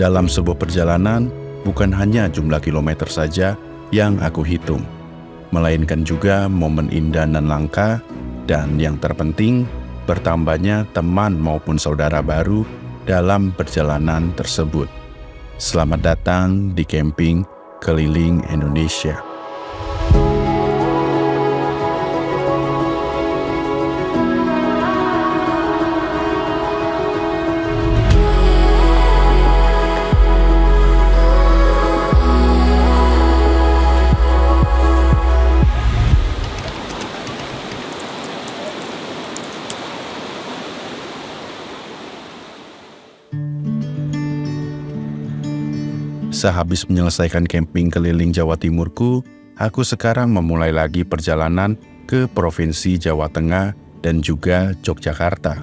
Dalam sebuah perjalanan, bukan hanya jumlah kilometer saja yang aku hitung, melainkan juga momen indah dan langka, dan yang terpenting, bertambahnya teman maupun saudara baru dalam perjalanan tersebut. Selamat datang di camping keliling Indonesia. Sehabis menyelesaikan camping keliling Jawa Timurku, aku sekarang memulai lagi perjalanan ke Provinsi Jawa Tengah dan juga Yogyakarta.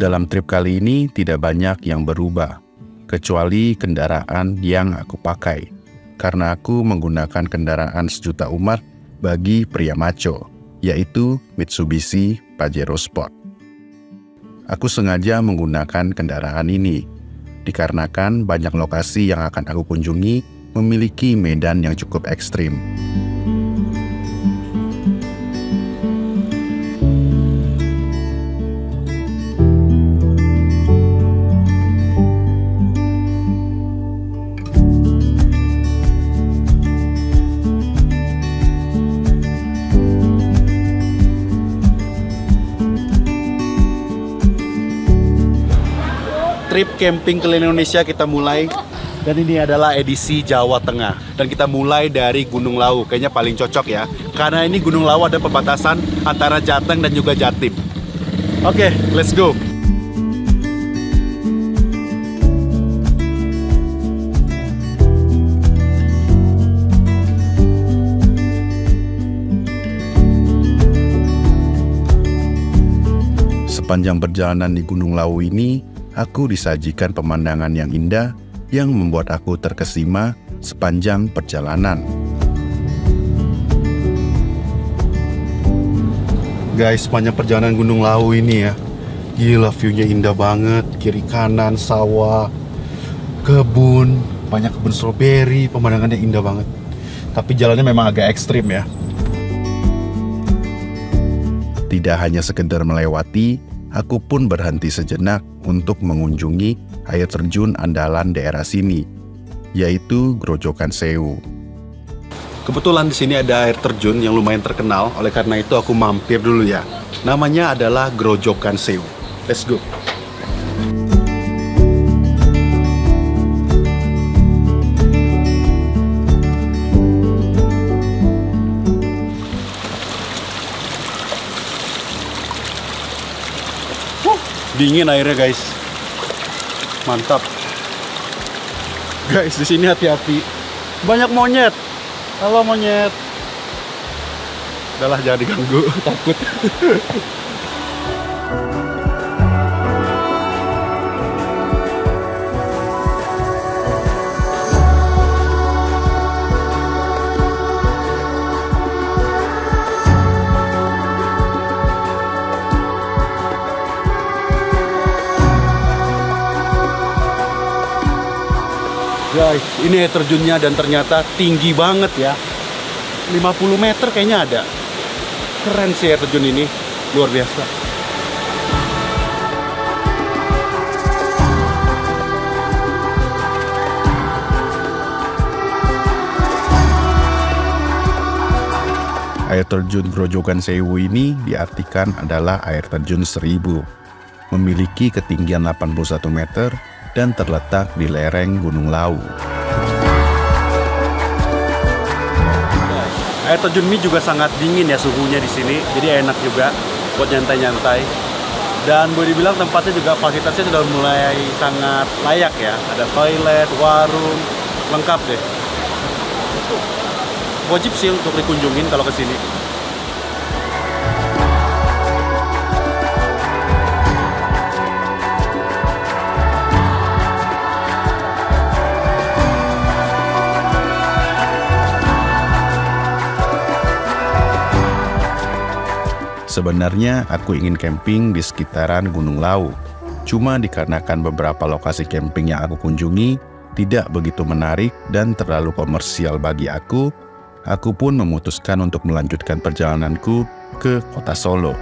Dalam trip kali ini tidak banyak yang berubah, kecuali kendaraan yang aku pakai, karena aku menggunakan kendaraan sejuta umat bagi pria maco, yaitu Mitsubishi Pajero Sport. Aku sengaja menggunakan kendaraan ini, dikarenakan banyak lokasi yang akan aku kunjungi memiliki medan yang cukup ekstrim. Trip camping keliling Indonesia kita mulai, dan ini adalah edisi Jawa Tengah, dan kita mulai dari Gunung Lawu. Kayaknya paling cocok ya, karena ini Gunung Lawu ada perbatasan antara Jateng dan juga Jatim. Oke, let's go. Sepanjang perjalanan di Gunung Lawu ini, aku disajikan pemandangan yang indah yang membuat aku terkesima sepanjang perjalanan. Guys, sepanjang perjalanan Gunung Lawu ini ya, gila view-nya indah banget. Kiri kanan sawah, kebun, banyak kebun stroberi, pemandangannya indah banget. Tapi jalannya memang agak ekstrim ya. Tidak hanya sekedar melewati, aku pun berhenti sejenak untuk mengunjungi air terjun andalan daerah sini, yaitu Grojogan Sewu. Kebetulan di sini ada air terjun yang lumayan terkenal, oleh karena itu aku mampir dulu ya. Namanya adalah Grojogan Sewu. Let's go. Dingin airnya guys, mantap. Guys, di sini hati-hati, banyak monyet. Halo monyet. Udahlah, jangan diganggu, takut. Guys, ini air terjunnya, dan ternyata tinggi banget ya, 50 meter kayaknya ada. Keren sih air terjun ini, luar biasa. Air terjun Grojogan Sewu ini diartikan adalah air terjun seribu, memiliki ketinggian 81 meter dan terletak di lereng Gunung Lawu. Air terjun ini juga sangat dingin ya suhunya di sini, jadi enak juga buat nyantai-nyantai. Dan boleh dibilang tempatnya juga fasilitasnya sudah mulai sangat layak ya, ada toilet, warung, lengkap deh. Wajib sih untuk dikunjungin kalau ke sini. Sebenarnya aku ingin camping di sekitaran Gunung Lawu, Cuma dikarenakan beberapa lokasi camping yang aku kunjungi tidak begitu menarik dan terlalu komersial bagi aku pun memutuskan untuk melanjutkan perjalananku ke kota Solo.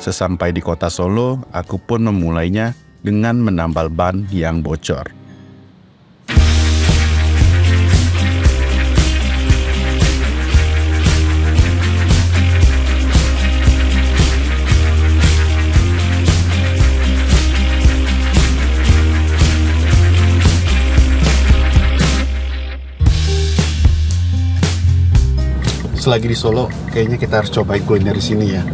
Sesampai di kota Solo, aku pun memulainya dengan menambal ban yang bocor. Selagi di Solo, kayaknya kita harus cobain kuliner di sini ya.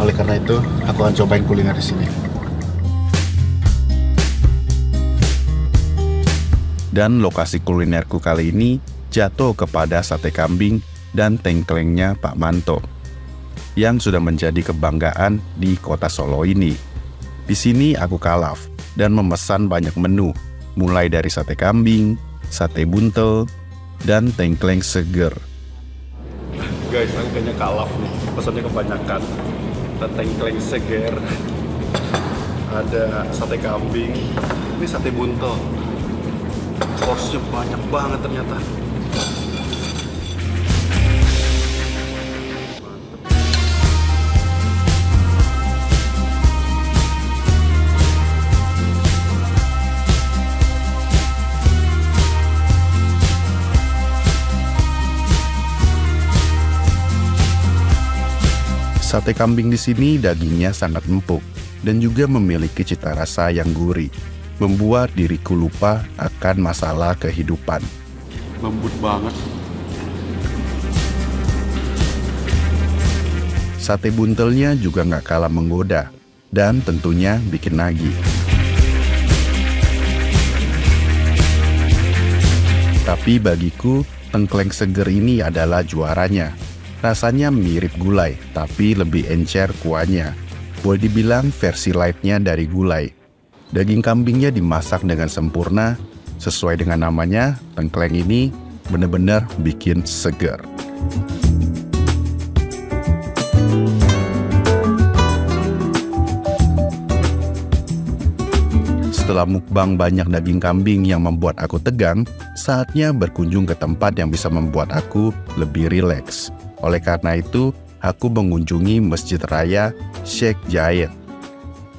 Oleh karena itu, aku akan cobain kuliner di sini. Dan lokasi kulinerku kali ini jatuh kepada sate kambing dan tengklengnya Pak Manto, yang sudah menjadi kebanggaan di kota Solo ini. Di sini aku kalaf dan memesan banyak menu, mulai dari sate kambing, sate buntel, dan tengkleng seger. Guys, aku kayaknya kalaf nih, pesannya kebanyakan. Ada tengkleng seger, ada sate kambing, ini sate buntel. Porsinya banyak banget ternyata. Sate kambing di sini dagingnya sangat empuk dan juga memiliki cita rasa yang gurih, membuat diriku lupa akan masalah kehidupan. Lembut banget. Sate buntelnya juga nggak kalah menggoda dan tentunya bikin nagih. Tapi bagiku, tengkleng seger ini adalah juaranya. Rasanya mirip gulai, tapi lebih encer kuahnya. Boleh dibilang versi light-nya dari gulai. Daging kambingnya dimasak dengan sempurna. Sesuai dengan namanya, tengkleng ini benar-benar bikin seger. Setelah mukbang banyak daging kambing yang membuat aku tegang, saatnya berkunjung ke tempat yang bisa membuat aku lebih rileks. Oleh karena itu, aku mengunjungi Masjid Raya Sheikh Zayed,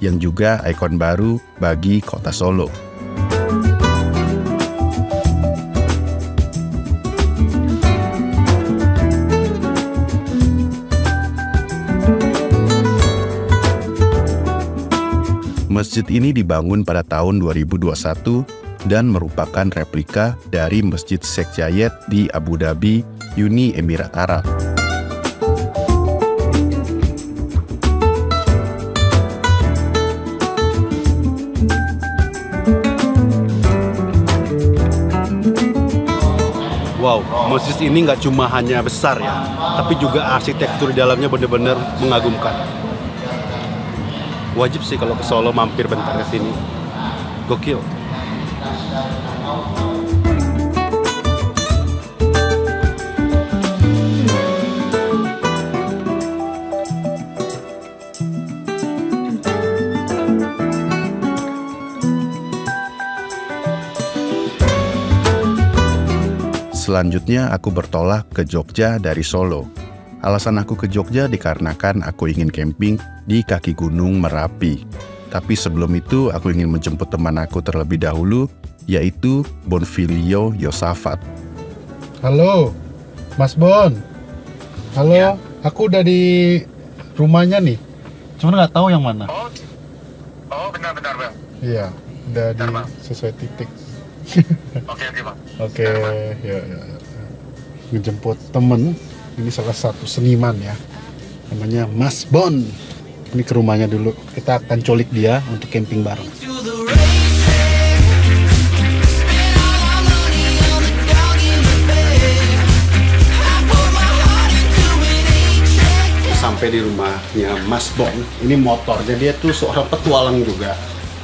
yang juga ikon baru bagi kota Solo. Masjid ini dibangun pada tahun 2021 dan merupakan replika dari Masjid Sheikh Zayed di Abu Dhabi, Uni Emirat Arab. Wow, masjid ini nggak cuma hanya besar ya, tapi juga arsitektur di dalamnya benar-benar mengagumkan. Wajib sih kalau ke Solo mampir bentar ke sini. Gokil. Selanjutnya aku bertolak ke Jogja dari Solo. Alasan aku ke Jogja dikarenakan aku ingin camping di kaki Gunung Merapi. Tapi sebelum itu aku ingin menjemput teman aku terlebih dahulu, yaitu Bonfilio Yosafat. Halo, Mas Bon. Halo, ya. Aku udah di rumahnya nih. Cuma nggak tahu yang mana. Oh, benar-benar Bang. Iya, udah benar, di Bang. Sesuai titik. Oke, Bang. Oke, ya. Menjemput temen, ini salah satu seniman ya, namanya Mas Bon. Ini ke rumahnya dulu, kita akan culik dia untuk camping bareng. Sampai di rumahnya Mas Bon, ini motornya dia tuh seorang petualang juga.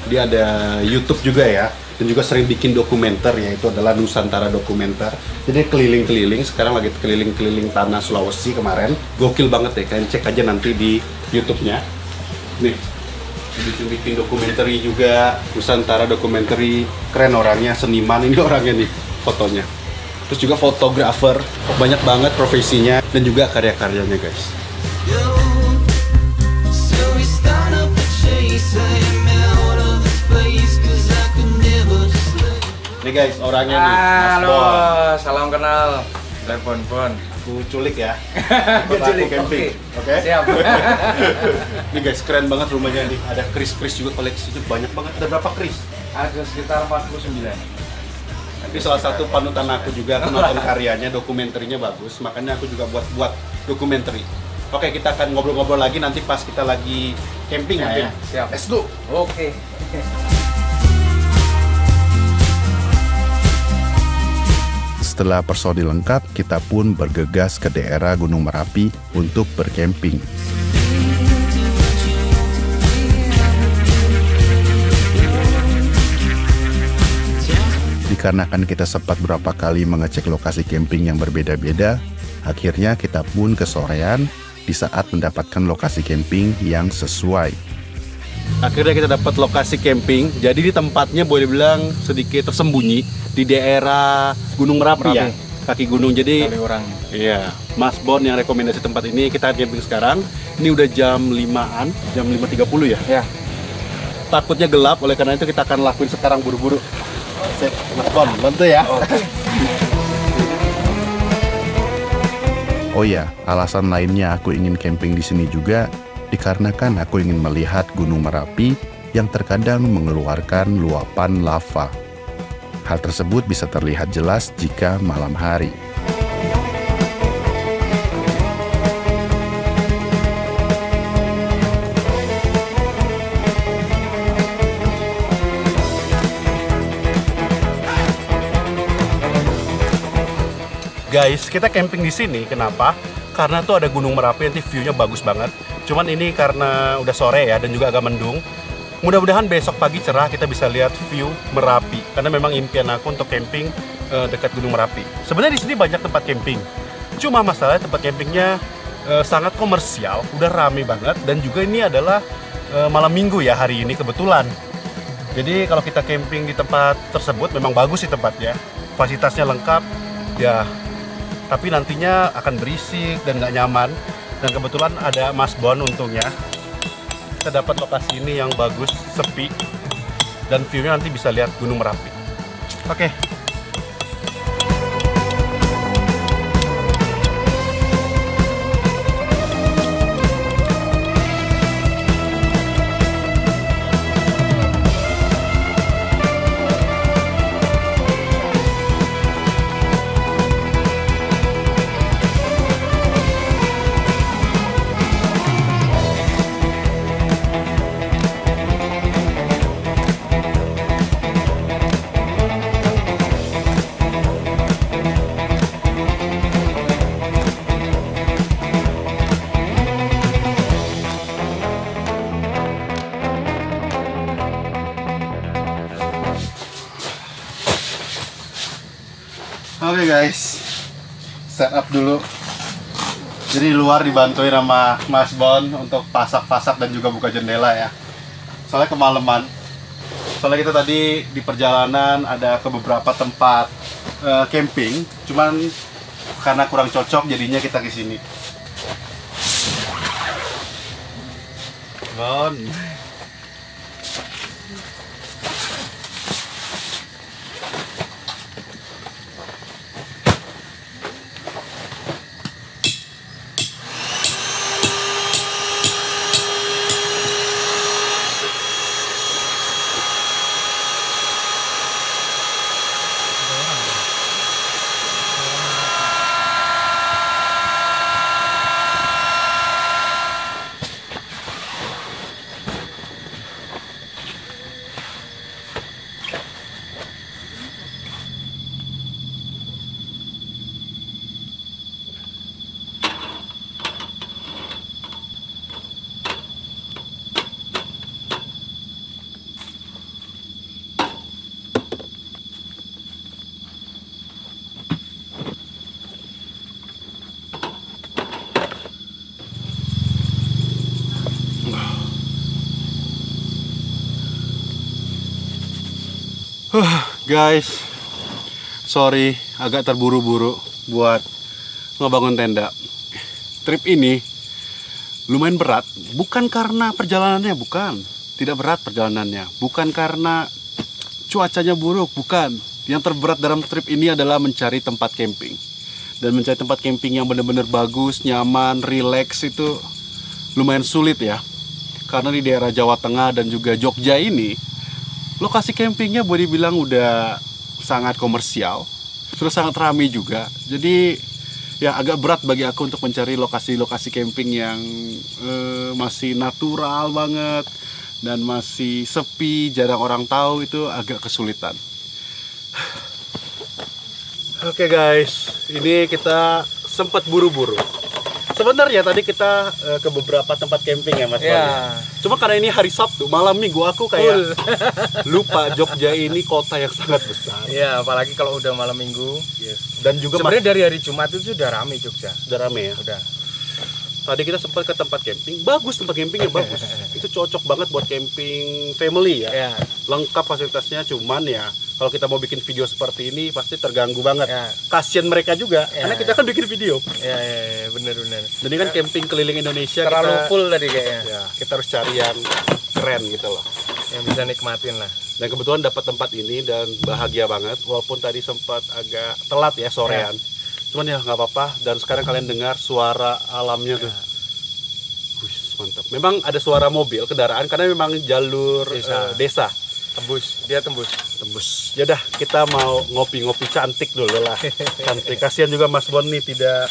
Dia ada YouTube juga ya. dan juga sering bikin dokumenter, yaitu adalah Nusantara Dokumenter. Jadi keliling-keliling, sekarang lagi keliling-keliling tanah Sulawesi kemarin, gokil banget ya, kalian cek aja nanti di YouTube-nya. Nih, bikin dokumentari juga, Nusantara Dokumentari, keren orangnya, seniman ini orangnya nih fotonya. Terus juga fotografer, banyak banget profesinya dan juga karya-karyanya guys. Ini guys orangnya nih. Halo, salam kenal. Telepon-pon. Aku culik ya. Aku culik camping. Oke. Siap. Ini guys keren banget rumahnya nih. Ada keris-keris juga koleksinya banyak banget. Ada berapa keris? Ada sekitar 49. Tapi salah satu panutan aku juga, aku nonton karyanya, dokumenternya bagus. Makanya aku juga buat dokumentari. Oke, kita akan ngobrol-ngobrol lagi nanti pas kita lagi camping ya. Siap. Let's go. Oke. Setelah personil lengkap, kita pun bergegas ke daerah Gunung Merapi untuk berkemping. Dikarenakan kita sempat beberapa kali mengecek lokasi camping yang berbeda-beda, akhirnya kita pun kesorean di saat mendapatkan lokasi camping yang sesuai. Akhirnya kita dapat lokasi camping, jadi di tempatnya boleh bilang sedikit tersembunyi di daerah Gunung Merapi ya, kaki gunung. Jadi iya, Mas Bon yang rekomendasi tempat ini, kita camping sekarang. Ini udah jam 5-an, jam 5.30 ya? Ya. Takutnya gelap, oleh karena itu kita akan lakuin sekarang buru-buru. Mas Bon, bantu ya. Oh ya, alasan lainnya aku ingin camping di sini juga dikarenakan aku ingin melihat Gunung Merapi yang terkadang mengeluarkan luapan lava. Hal tersebut bisa terlihat jelas jika malam hari. Guys, kita camping di sini. Kenapa? Karena tuh ada Gunung Merapi, nanti view-nya bagus banget. Cuman ini karena udah sore ya, dan juga agak mendung. Mudah-mudahan besok pagi cerah kita bisa lihat view Merapi. Karena memang impian aku untuk camping dekat Gunung Merapi. Sebenarnya di sini banyak tempat camping. Cuma masalahnya tempat campingnya sangat komersial, udah rame banget. Dan juga ini adalah malam minggu ya hari ini kebetulan. Jadi kalau kita camping di tempat tersebut memang bagus sih tempatnya. Fasilitasnya lengkap ya. Tapi nantinya akan berisik dan nggak nyaman. Dan kebetulan ada Mas Bon untungnya. Kita dapat lokasi ini yang bagus, sepi. Dan view-nya nanti bisa lihat Gunung Merapi. Oke. Oke guys, setup dulu. Jadi luar dibantuin sama Mas Bon untuk pasak-pasak dan juga buka jendela ya. Soalnya kemalaman. Soalnya kita tadi di perjalanan ada ke beberapa tempat camping. Cuman karena kurang cocok jadinya kita ke sini. Bon. Guys, sorry agak terburu-buru buat ngebangun tenda. Trip ini lumayan berat, bukan karena perjalanannya, bukan. Tidak berat perjalanannya, bukan karena cuacanya buruk, bukan. Yang terberat dalam trip ini adalah mencari tempat camping. Dan mencari tempat camping yang benar-benar bagus, nyaman, relax itu lumayan sulit ya. Karena di daerah Jawa Tengah dan juga Jogja ini, lokasi campingnya boleh dibilang udah sangat komersial, sudah sangat ramai juga. Jadi ya agak berat bagi aku untuk mencari lokasi-lokasi camping yang masih natural banget dan masih sepi, jarang orang tahu, itu agak kesulitan. Oke guys, ini kita sempat buru-buru. Sebenarnya tadi kita ke beberapa tempat camping ya Mas Fadil. Cuma karena ini hari Sabtu, malam minggu, aku kayak lupa Jogja ini kota yang sangat besar. Iya, apalagi kalau udah malam minggu. Yes. Dan juga sebenarnya dari hari Jumat itu sudah ramai Jogja. Sudah ramai ya? Udah. Tadi kita sempat ke tempat camping, bagus, tempat campingnya bagus. Itu cocok banget buat camping family ya. Yeah. Lengkap fasilitasnya, cuman ya kalau kita mau bikin video seperti ini pasti terganggu banget. Yeah. Kasian mereka juga, yeah, karena kita kan bikin video. Iya, yeah, benar-benar. Jadi kan camping keliling Indonesia terlalu kita, full tadi kayaknya. Ya, kita harus cari yang keren gitu loh, yang bisa nikmatin lah. Dan kebetulan dapat tempat ini dan bahagia banget, walaupun tadi sempat agak telat ya sorean. Yeah. Cuman ya nggak apa-apa, dan sekarang kalian dengar suara alamnya tuh. Wih, mantap. Memang ada suara mobil, kendaraan, karena memang jalur desa. Tembus. Yaudah, kita mau ngopi-ngopi cantik dulu lah. Cantik. Kasian juga Mas Bon nih tidak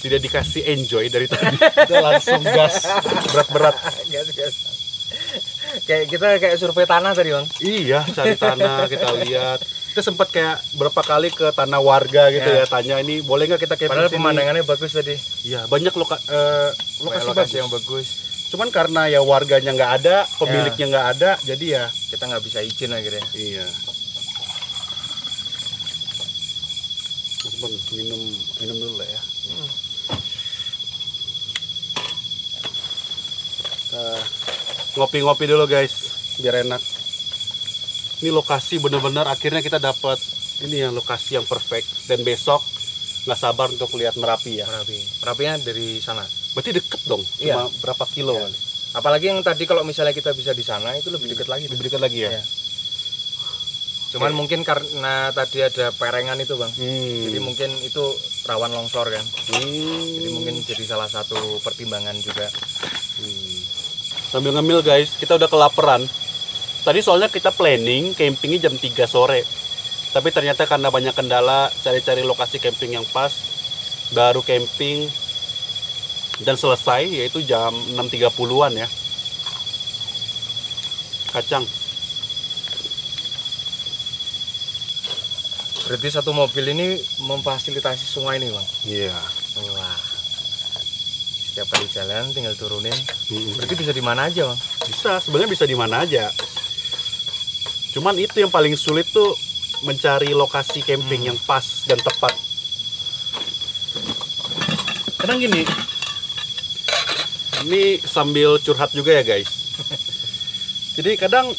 dikasih enjoy dari tadi. Kita langsung gas berat-berat. Gas. Kita kayak survei tanah tadi, Bang. Iya, cari tanah, kita lihat. Kita sempat kayak berapa kali ke tanah warga gitu ya, tanya ini boleh nggak kita camping. Padahal sini pemandangannya bagus tadi. Iya, banyak lokasi bagus. Yang bagus. Cuman karena ya warganya nggak ada, pemiliknya nggak ada, jadi ya kita nggak bisa izin akhirnya. Iya. Minum dulu lah ya. Kita ngopi-ngopi dulu guys, biar enak. Ini lokasi bener-bener akhirnya kita dapat ini, yang lokasi yang perfect. Dan besok nggak sabar untuk lihat Merapi ya. Merapinya dari sana. Berarti deket dong. Cuma berapa kilo? Iya. Apalagi yang tadi kalau misalnya kita bisa di sana itu lebih deket lagi. Lebih deket lagi ya. Iya. Cuman mungkin karena tadi ada perengan itu Bang, jadi mungkin itu rawan longsor kan. Jadi mungkin jadi salah satu pertimbangan juga. Sambil ngemil guys, kita udah kelaparan. Tadi soalnya kita planning campingnya jam 3 sore. Tapi ternyata karena banyak kendala, cari-cari lokasi camping yang pas, baru camping dan selesai yaitu jam 6.30-an ya. Kacang. Berarti satu mobil ini memfasilitasi semua ini, Bang? Iya. Wah. Setiap kali jalan tinggal turunin. Berarti bisa di mana aja, Bang? Bisa, sebenarnya bisa di mana aja. Cuman itu yang paling sulit tuh mencari lokasi camping yang pas dan tepat. Kadang gini, ini sambil curhat juga ya guys. Jadi kadang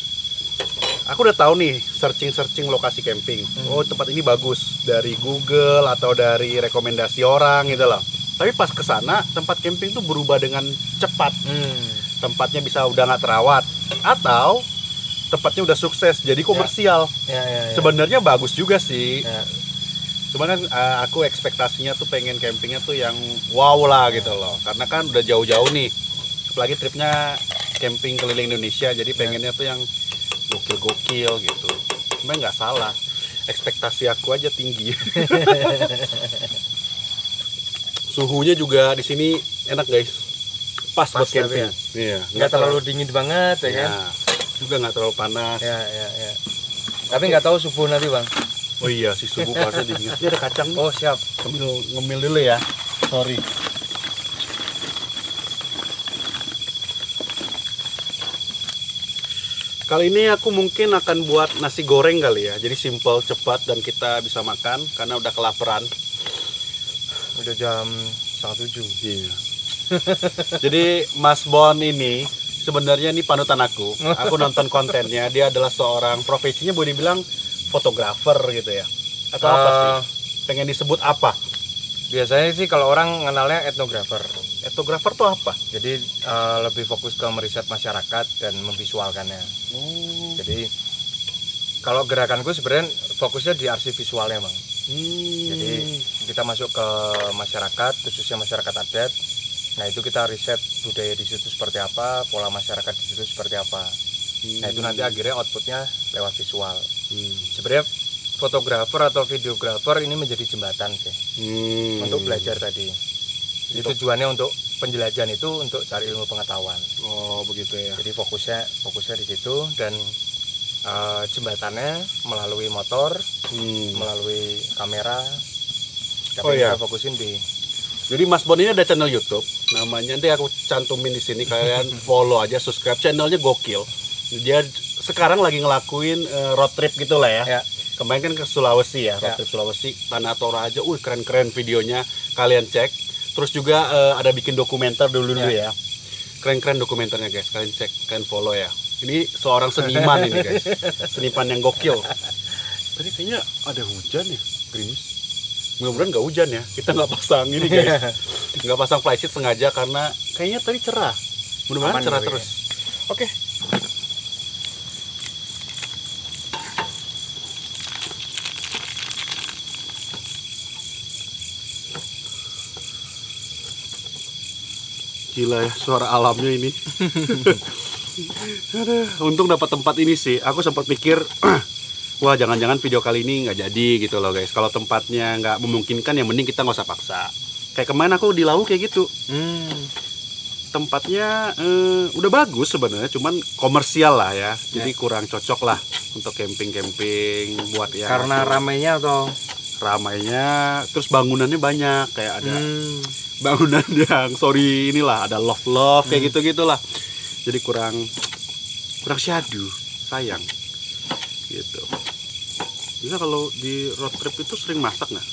aku udah tahu nih searching lokasi camping. Oh tempat ini bagus dari Google atau dari rekomendasi orang gitu loh. Tapi pas kesana tempat camping tuh berubah dengan cepat. Tempatnya bisa udah nggak terawat atau tempatnya udah sukses jadi komersial. Ya. Sebenarnya bagus juga sih. Ya. Cuman kan aku ekspektasinya tuh pengen campingnya tuh yang wow lah gitu loh. Karena kan udah jauh-jauh nih. Apalagi tripnya camping keliling Indonesia, jadi pengennya tuh yang gokil-gokil gitu. Cuma nggak salah. Ekspektasi aku aja tinggi. Suhunya juga di sini enak guys. Pas buat camping. Iya. Nggak terlalu dingin banget ya kan. Juga nggak terlalu panas. Ya. Tapi nggak tahu subuh nanti Bang. Oh iya, si subuh pasti dingin. Ini ada kacang. Oh siap. Ngemil dulu ya. Sorry. Kali ini aku mungkin akan buat nasi goreng kali ya. Jadi simple, cepat, dan kita bisa makan karena udah kelaparan. Udah jam 6.07. Iya. Jadi Mas Bon ini sebenarnya ini panutan aku nonton kontennya. Dia adalah seorang, profesinya boleh dibilang fotografer gitu ya, atau apa sih? Pengen disebut apa? Biasanya sih kalau orang kenalnya etnografer. Etnografer tuh apa? Jadi lebih fokus ke meriset masyarakat dan memvisualkannya. Jadi kalau gerakanku sebenarnya fokusnya di arsip visualnya, Bang. Jadi kita masuk ke masyarakat, khususnya masyarakat adat. Nah itu kita riset budaya di situ seperti apa, pola masyarakat di situ seperti apa. Nah itu nanti akhirnya outputnya lewat visual. Sebenarnya fotografer atau videografer ini menjadi jembatan sih untuk belajar tadi. Jadi tujuannya untuk penjelajahan itu untuk cari ilmu pengetahuan. Oh begitu ya. Jadi fokusnya di situ dan jembatannya melalui motor, melalui kamera. Tapi kita fokusin di. Jadi Mas Bon ini ada channel YouTube, namanya nanti aku cantumin di sini. Kalian follow aja, subscribe, channelnya gokil. Dia sekarang lagi ngelakuin road trip gitulah ya. Kemarin kan ke Sulawesi ya, road trip Sulawesi, Tanah Toraja, keren-keren videonya, kalian cek. Terus juga ada bikin dokumenter dulu ya, keren-keren dokumenternya guys, kalian cek, kalian follow ya. Ini seorang seniman ini guys, seniman yang gokil. Tadi kayaknya ada hujan ya, gerimis. Mudah-mudahan nggak hujan ya, kita nggak pasang ini guys, nggak pasang flysheet sengaja karena kayaknya tadi cerah. Mudah-mudahan cerah terus. Ya. Oke. Gila ya, suara alamnya ini. Untung dapat tempat ini sih. Aku sempat pikir, wah jangan-jangan video kali ini nggak jadi gitu loh guys. Kalau tempatnya nggak memungkinkan, yang mending kita nggak usah paksa. Kayak kemarin aku di Lawu kayak gitu. Tempatnya udah bagus sebenarnya, cuman komersial lah ya. Jadi kurang cocok lah untuk camping-camping buat ya. Karena ramainya atau? Ramainya, terus bangunannya banyak kayak ada. Bangunan yang sorry inilah ada love kayak gitu-gitulah, jadi kurang syadu, sayang gitu. Bisa kalau di road trip itu sering masak nggak?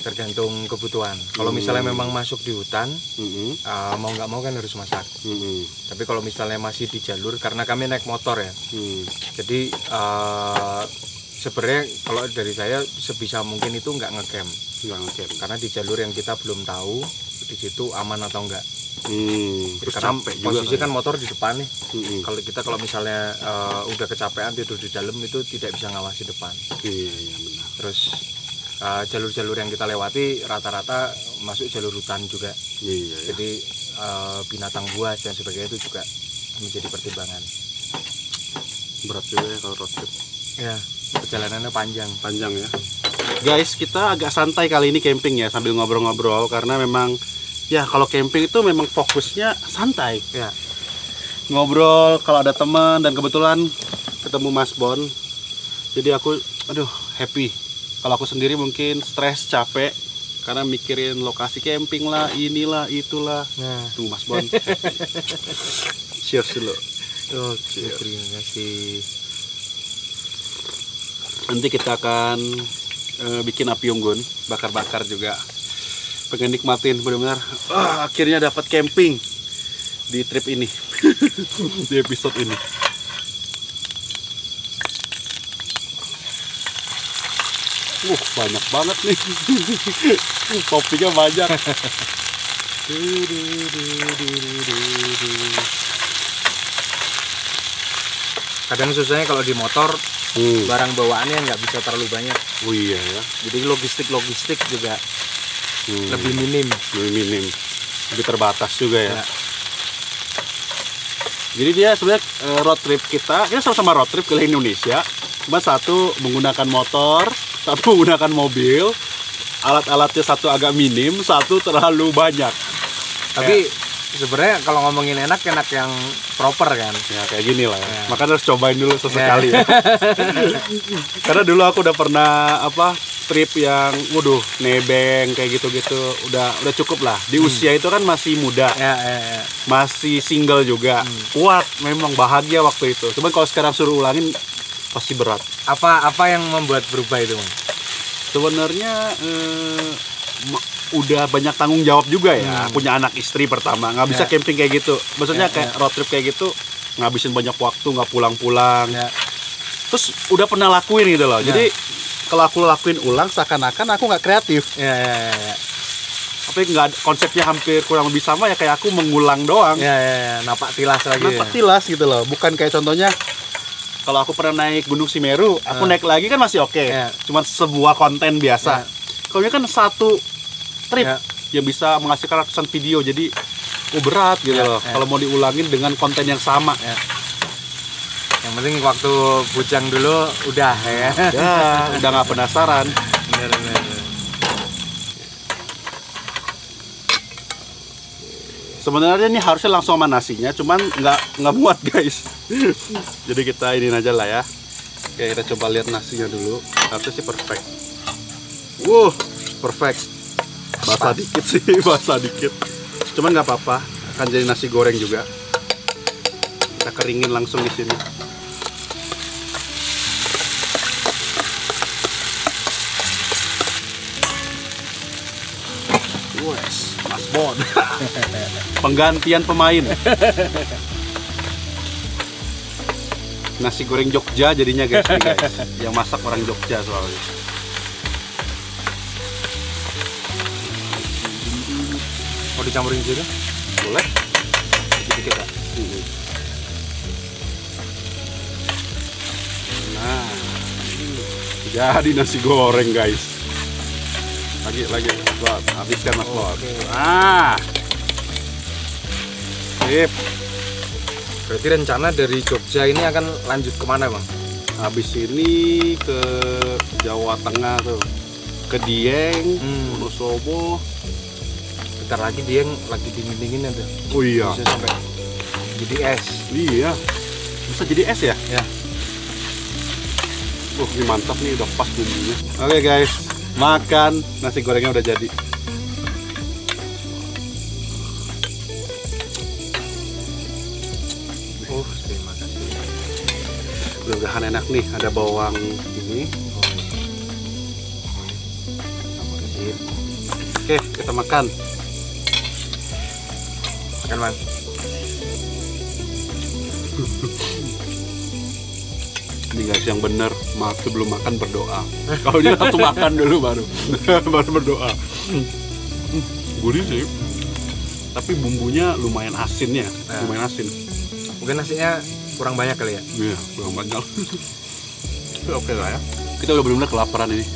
Tergantung kebutuhan. Kalau misalnya memang masuk di hutan, mau nggak mau kan harus masak. Tapi kalau misalnya masih di jalur, karena kami naik motor ya, jadi sebenarnya kalau dari saya sebisa mungkin itu nggak ngecamp, karena di jalur yang kita belum tahu di situ aman atau enggak. Karena posisi kan motor di depan nih. Kalau kita misalnya udah kecapean tidur di dalam itu tidak bisa ngawasi depan. Iya benar. Terus jalur-jalur yang kita lewati rata-rata masuk jalur hutan juga. Iya. Jadi binatang buas dan sebagainya itu juga menjadi pertimbangan. Berat juga ya kalau road trip. Ya. Perjalanannya panjang ya guys. Kita agak santai kali ini camping ya, sambil ngobrol-ngobrol, karena memang ya kalau camping itu memang fokusnya santai ya, ngobrol kalau ada teman. Dan kebetulan ketemu Mas Bon, jadi aku happy. Kalau aku sendiri mungkin stres, capek karena mikirin lokasi camping lah, inilah itulah. Tuh Mas Bon happy. Cheers dulu. Cheers. Terima kasih. Nanti kita akan bikin api unggun, bakar-bakar juga. Pengen nikmatin, benar-benar akhirnya dapat camping di trip ini, di episode ini. Banyak banget nih, topinya banyak. Kadang susahnya kalau di motor. Barang bawaannya nggak bisa terlalu banyak. Iya ya. Jadi logistik juga lebih minim, lebih terbatas juga ya. Jadi dia sebenarnya road trip kita sama-sama road trip ke Indonesia. Cuma satu menggunakan motor, satu menggunakan mobil. Alat-alatnya satu agak minim, satu terlalu banyak. Tapi sebenarnya kalau ngomongin enak yang proper kan ya, kayak gini lah ya. Makanya harus cobain dulu sesekali ya. Karena dulu aku udah pernah trip yang nebeng kayak gitu udah cukup lah di usia itu kan masih muda ya. Masih single juga, kuat, memang bahagia waktu itu. Cuman kalau sekarang suruh ulangin pasti berat. Apa yang membuat berubah itu, Bang? Sebenarnya udah banyak tanggung jawab juga ya, punya anak istri pertama, nggak bisa camping kayak gitu, maksudnya kayak road trip kayak gitu, ngabisin banyak waktu, nggak pulang-pulang, terus udah pernah lakuin gitu loh, jadi kalau aku lakuin ulang, seakan-akan aku nggak kreatif. Tapi nggak, konsepnya hampir kurang lebih sama ya, kayak aku mengulang doang. Napak tilas lagi. Napak tilas gitu loh, bukan kayak contohnya. Kalau aku pernah naik Gunung Semeru, aku naik lagi kan masih oke. Cuma sebuah konten biasa. Kalau ini kan satu trip yang bisa menghasilkan ratusan video, jadi berat gitu loh. Kalau mau diulangin dengan konten yang sama. Yang penting waktu bujang dulu udah ya. Udah nggak penasaran. Bener. Sebenarnya ini harusnya langsung sama nasinya, cuman nggak muat guys. Jadi kita ini aja lah ya. Oke, kita coba lihat nasinya dulu. Harusnya sih perfect. Wuh, perfect. Basah dikit sih, basah dikit. Cuman nggak apa-apa, akan jadi nasi goreng juga. Kita keringin langsung di sini. Bon. Penggantian pemain. Nasi goreng Jogja jadinya guys, yang masak orang Jogja soalnya. Mau dicampurin juga? Boleh. Sedikit ya. Nah, jadi nasi goreng guys. Lagi, Mas, habiskan Mas. Sip. Berarti rencana dari Jogja ini akan lanjut kemana Bang? Habis ini ke Jawa Tengah tuh, ke Dieng, Wonosobo. Bentar lagi Dieng lagi dingin-dinginnya tuh. Oh iya. Bisa sampai jadi es. Iya. Bisa jadi es ya? Ya. Ini mantap nih, udah pas bumbunya. Oke guys. Makan, nasi gorengnya udah jadi. Terima kasih. Mudah-mudahan enak nih, ada bawang ini. Oke, kita makan. Makan, Mas. Ini guys yang bener, sebelum makan berdoa. Kalau dia langsung makan dulu baru berdoa. Gurih sih, tapi bumbunya lumayan asin ya, lumayan asin. Mungkin nasinya kurang banyak kali ya? Iya, kurang banyak. Oke lah ya, kita udah bener-bener kelaparan ini.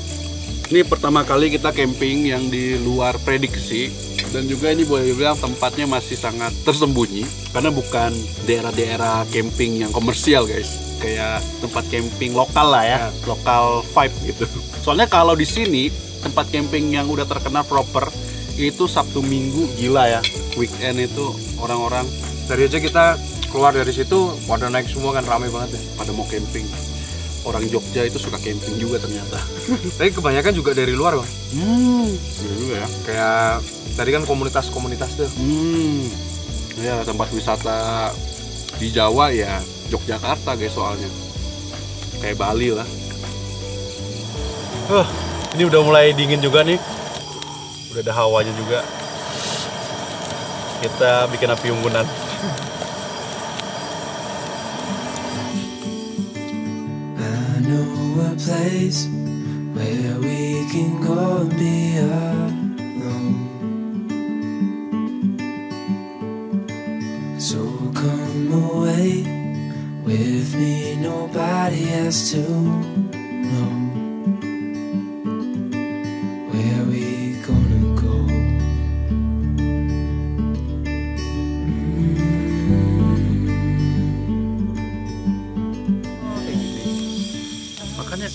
Ini pertama kali kita camping yang di luar prediksi. Dan juga ini boleh dibilang tempatnya masih sangat tersembunyi. Karena bukan daerah-daerah camping yang komersial guys, kayak tempat camping lokal lah ya, lokal vibe gitu. Soalnya kalau di sini tempat camping yang udah terkenal proper itu Sabtu Minggu gila ya, weekend itu orang-orang. Dari aja kita keluar dari situ pada naik semua kan, ramai banget ya, pada mau camping. Orang Jogja itu suka camping juga ternyata. Tapi kebanyakan juga dari luar Bang. Iya juga ya. Kayak tadi kan komunitas-komunitas tuh. Ya tempat wisata di Jawa ya. Yogyakarta guys soalnya, kayak Bali lah. Ini udah mulai dingin juga nih, udah ada hawanya juga. Kita bikin api unggunan. I know a place where we can go and be alone. So come away with me, nobody has to know where we gonna go. Makanya,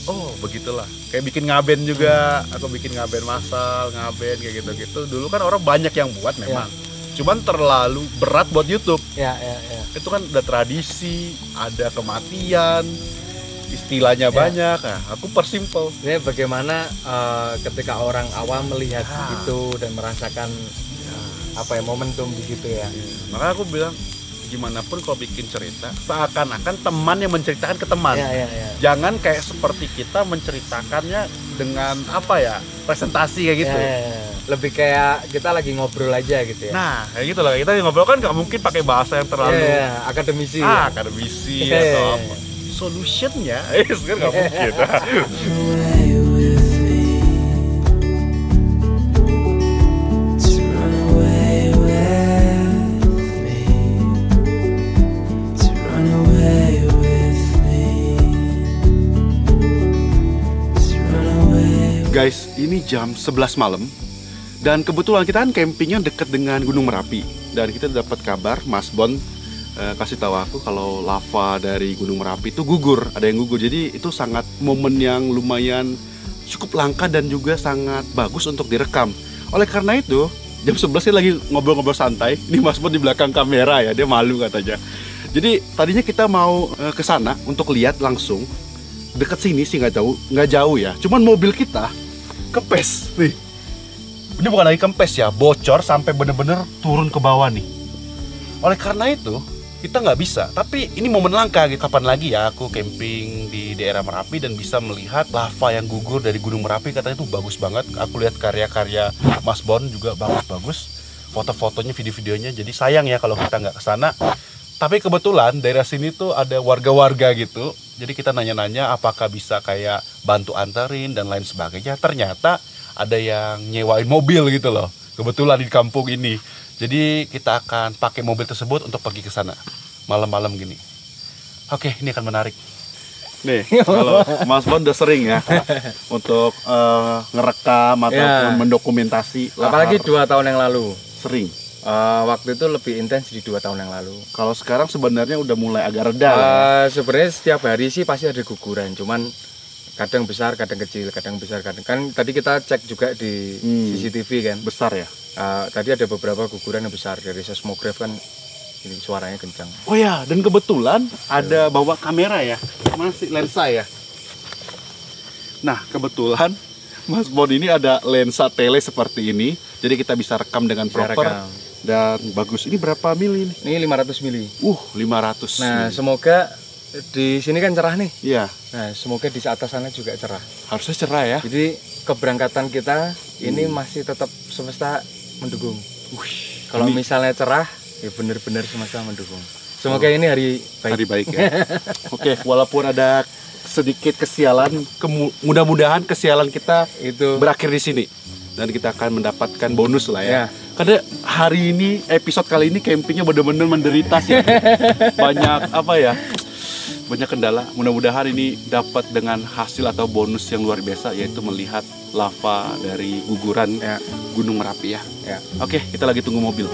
begitulah. Kayak bikin ngaben juga, aku bikin ngaben masal, ngaben kayak gitu-gitu. Dulu kan orang banyak yang buat memang. Cuman terlalu berat buat YouTube. Ya. Itu kan ada tradisi, ada kematian, istilahnya banyak. Nah, aku persimpel. Ini bagaimana ketika orang awam melihat itu dan merasakan apa ya, momentum di situ ya. Makanya aku bilang gimana pun kalau bikin cerita seakan-akan teman yang menceritakan ke teman. Ya. Jangan kayak seperti kita menceritakannya dengan apa ya, presentasi kayak gitu. lebih kayak kita lagi ngobrol aja gitu ya. Nah, kayak gitu lah, kita ngobrol kan nggak mungkin pakai bahasa yang terlalu akademisi. Ah, ya. Akademisi atau apa. Solutionnya kan nggak mungkin. Guys, ini jam 11 malam dan kebetulan kita kan campingnya dekat dengan Gunung Merapi dan kita dapat kabar Mas Bon kasih tahu aku kalau lava dari Gunung Merapi itu gugur, ada yang gugur. Jadi itu sangat momen yang lumayan cukup langka dan juga sangat bagus untuk direkam. Oleh karena itu jam 11 ini lagi ngobrol-ngobrol santai. Ini Mas Bon di belakang kamera ya, dia malu katanya. Jadi tadinya kita mau ke sana untuk lihat langsung dekat sini sih, nggak jauh ya. Cuman mobil kita kempes nih. Ini bukan lagi kempes ya, bocor sampai bener-bener turun ke bawah nih. Oleh karena itu kita nggak bisa, tapi ini momen langka. Kapan lagi ya aku camping di daerah Merapi dan bisa melihat lava yang gugur dari Gunung Merapi. Katanya itu bagus banget, aku lihat karya-karya Mas Bon juga bagus-bagus, foto-fotonya, video-videonya. Jadi sayang ya kalau kita nggak kesana. Tapi kebetulan daerah sini tuh ada warga-warga gitu, jadi kita nanya-nanya apakah bisa kayak bantu anterin dan lain sebagainya. Ternyata ada yang nyewain mobil gitu loh, kebetulan di kampung ini. Jadi kita akan pakai mobil tersebut untuk pergi ke sana malam-malam gini. Oke, ini akan menarik. Nih, kalau Mas Bon udah sering ya untuk ngerekam atau mendokumentasi. Apalagi 2 tahun yang lalu. Sering. Waktu itu lebih intens di 2 tahun yang lalu. Kalau sekarang sebenarnya udah mulai agak reda. Sebenarnya setiap hari sih pasti ada guguran, cuman kadang besar, kadang kecil, kadang besar, kadang kan. Tadi kita cek juga di CCTV kan. Besar ya. Tadi ada beberapa guguran yang besar dari seismograf kan, ini suaranya kencang. Oh ya, dan kebetulan ada bawa kamera ya, masih lensa ya. Nah, kebetulan Mas Bon ini ada lensa tele seperti ini, jadi kita bisa rekam dengan proper dan bagus. Ini berapa mili ini? Ini 500 mili. 500. Nah, semoga di sini kan cerah nih. Iya. Nah, semoga di atas sana juga cerah. Harusnya cerah ya. Jadi keberangkatan kita ini masih tetap semesta mendukung. Kalau misalnya cerah, ya benar-benar semesta mendukung. Semoga ini hari baik. Hari baik ya. Oke, walaupun ada sedikit kesialan, mudah-mudahan kesialan kita itu berakhir di sini dan kita akan mendapatkan bonus lah ya. Karena hari ini, episode kali ini campingnya benar-benar menderita sih. Banyak apa ya? Banyak kendala. Mudah-mudahan ini dapat dengan hasil atau bonus yang luar biasa, yaitu melihat lava dari guguran Gunung Merapi ya. Oke, kita lagi tunggu mobil.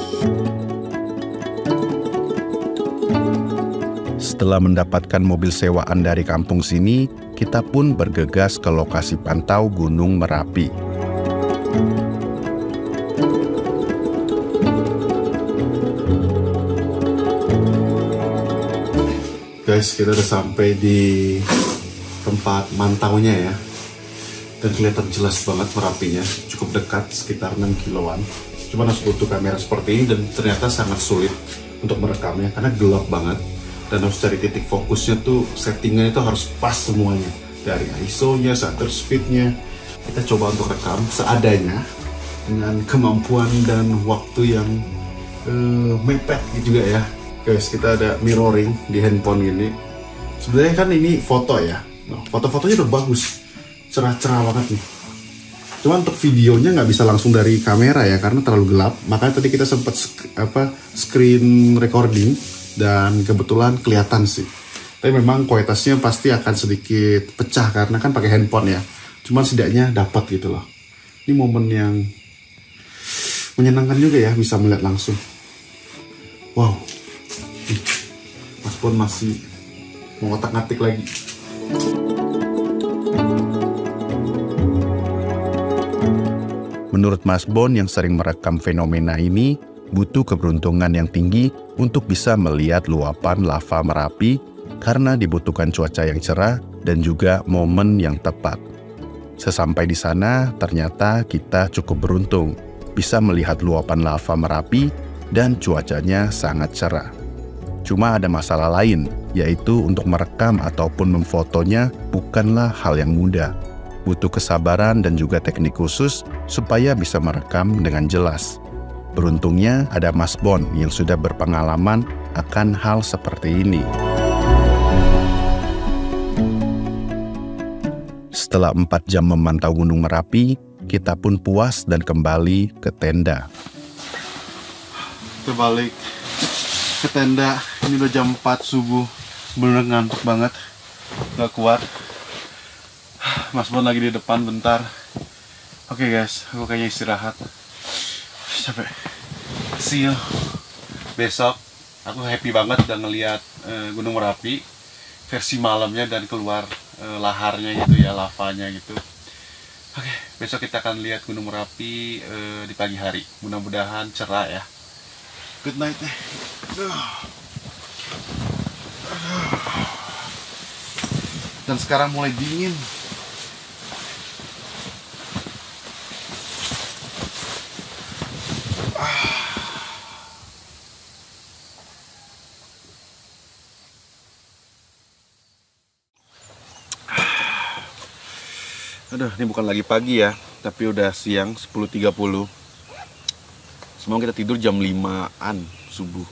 Setelah mendapatkan mobil sewaan dari kampung sini, kita pun bergegas ke lokasi pantau Gunung Merapi. Guys, kita udah sampai di tempat mantaunya ya. Dan kelihatan jelas banget Merapinya, cukup dekat, sekitar 6 kiloan. Cuman harus butuh kamera seperti ini dan ternyata sangat sulit untuk merekamnya karena gelap banget. Dan harus cari titik fokusnya tuh, settingannya itu harus pas semuanya. Dari ISO-nya, shutter speed-nya. Kita coba untuk rekam seadanya dengan kemampuan dan waktu yang mepet juga ya. Guys, kita ada mirroring di handphone gini. Sebenarnya kan ini foto ya. Nah, foto-fotonya udah bagus, cerah-cerah banget nih. Cuman untuk videonya nggak bisa langsung dari kamera ya, karena terlalu gelap. Makanya tadi kita sempat screen recording dan kebetulan kelihatan sih. Tapi memang kualitasnya pasti akan sedikit pecah karena kan pakai handphone ya. Cuman setidaknya dapat gitu loh. Ini momen yang menyenangkan juga ya, bisa melihat langsung. Wow. Mas Bon masih mau ngotak-ngatik lagi. Menurut Mas Bon yang sering merekam fenomena ini, butuh keberuntungan yang tinggi untuk bisa melihat luapan lava Merapi karena dibutuhkan cuaca yang cerah dan juga momen yang tepat. Sesampai di sana, ternyata kita cukup beruntung bisa melihat luapan lava Merapi dan cuacanya sangat cerah. Cuma ada masalah lain, yaitu untuk merekam ataupun memfotonya bukanlah hal yang mudah. butuh kesabaran dan juga teknik khusus supaya bisa merekam dengan jelas. Beruntungnya ada Mas Bon yang sudah berpengalaman akan hal seperti ini. Setelah 4 jam memantau Gunung Merapi, kita pun puas dan kembali ke tenda. Kita balik ke tenda, ini udah jam 4 subuh, bener ngantuk banget, gak kuat. Mas Bon lagi di depan bentar. Oke guys, aku kayaknya istirahat. Capek. See you. Besok aku happy banget udah ngeliat Gunung Merapi versi malamnya dan keluar laharnya gitu ya, lavanya gitu. Oke, besok kita akan lihat Gunung Merapi di pagi hari. Mudah-mudahan cerah ya. Good night. Dan sekarang mulai dingin. Aduh, ini bukan lagi pagi ya, tapi udah siang 10.30. Semalam kita tidur jam 5-an subuh.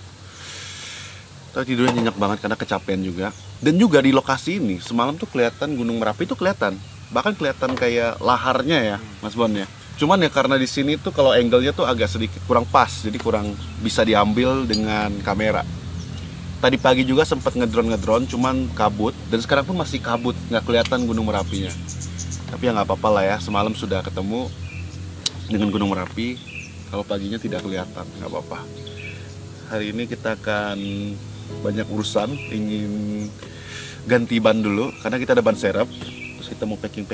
Tapi tidurnya nyenyak banget karena kecapean juga. Dan juga di lokasi ini, semalam tuh kelihatan Gunung Merapi itu kelihatan. Bahkan kelihatan kayak laharnya ya, Mas Bon ya. Cuman ya karena di sini tuh kalau angle-nya tuh agak sedikit kurang pas, jadi kurang bisa diambil dengan kamera. Tadi pagi juga sempat ngedron, cuman kabut. Dan sekarang pun masih kabut, nggak kelihatan Gunung Merapinya. Tapi ya nggak apa-apa lah ya, semalam sudah ketemu dengan Gunung Merapi. Kalau paginya tidak kelihatan, nggak apa-apa. Hari ini kita akan banyak urusan, ingin ganti ban dulu karena kita ada ban serep. Terus kita mau packing,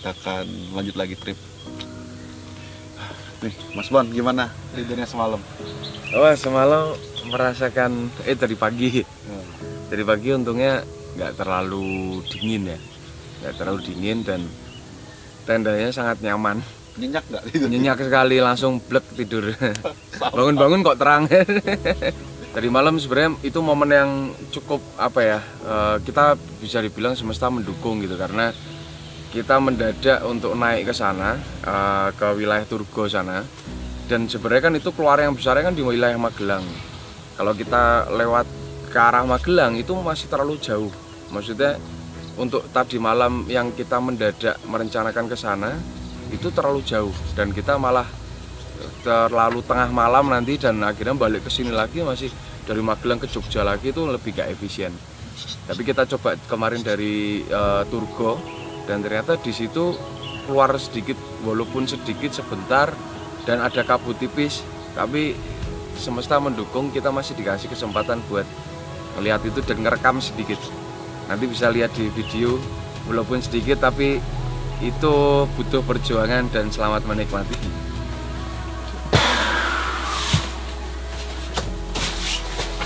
kita akan lanjut lagi trip. Nih, Mas Bon, gimana tidurnya semalam? Wah, semalam merasakan tadi pagi. Tadi pagi untungnya nggak terlalu dingin ya. Gak terlalu dingin dan tendanya sangat nyaman. Nyenyak nggak tidur? Nyenyak sekali, langsung blek tidur. Bangun-bangun kok terang. Tadi malam sebenarnya itu momen yang cukup apa ya, kita bisa dibilang semesta mendukung gitu karena kita mendadak untuk naik ke sana, ke wilayah Turgo sana. Dan sebenarnya kan itu keluar yang besarnya kan di wilayah Magelang. Kalau kita lewat ke arah Magelang itu masih terlalu jauh. Maksudnya untuk tadi malam yang kita mendadak merencanakan ke sana itu terlalu jauh dan kita malah terlalu tengah malam nanti dan akhirnya balik ke sini lagi masih dari Magelang ke Jogja lagi itu lebih gak efisien. Tapi kita coba kemarin dari Turgo dan ternyata di situ keluar sedikit walaupun sedikit sebentar dan ada kabut tipis tapi semesta mendukung, kita masih dikasih kesempatan buat melihat itu dan ngerekam sedikit. Nanti bisa lihat di video, walaupun sedikit tapi itu butuh perjuangan dan selamat menikmati.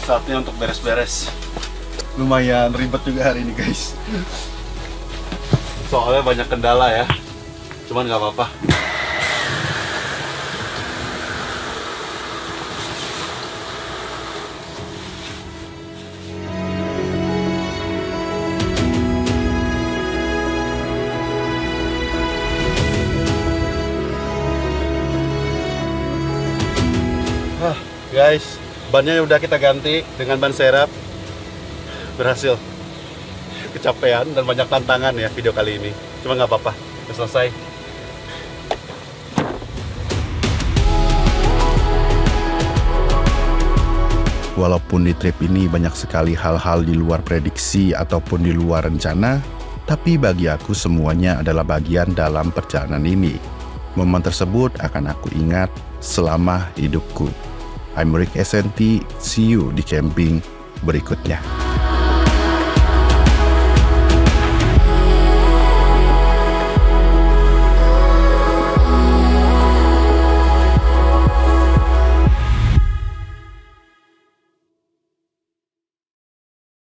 Saatnya untuk beres-beres. Lumayan ribet juga hari ini guys. Soalnya banyak kendala ya. Cuman nggak apa-apa. Guys, bannya udah kita ganti dengan ban serep. Berhasil. Kecapean dan banyak tantangan ya video kali ini. Cuma nggak apa-apa, udah selesai. Walaupun di trip ini banyak sekali hal-hal di luar prediksi ataupun di luar rencana, tapi bagi aku semuanya adalah bagian dalam perjalanan ini. Momen tersebut akan aku ingat selama hidupku. I'm Rick SNT, see you di camping berikutnya.